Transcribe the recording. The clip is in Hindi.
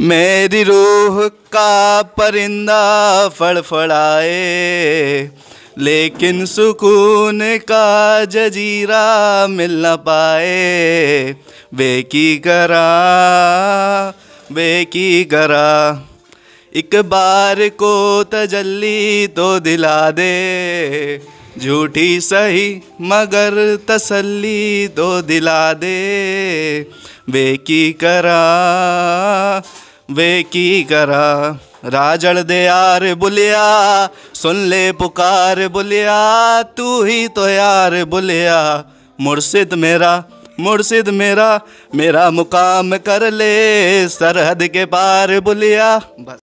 मेरी रूह का परिंदा फड़फड़ाए, लेकिन सुकून का जजीरा मिल न पाए। वे की करा एक बार को तजल्ली तो दिला दे, झूठी सही मगर तसल्ली तो दिला दे। वे की करा राजड़ दे यार बुलिया, सुन ले पुकार बुलिया, तू ही तो यार बुलिया। मुर्शिद मेरा, मुर्शिद मेरा, मेरा मुकाम कर ले सरहद के पार बुलिया।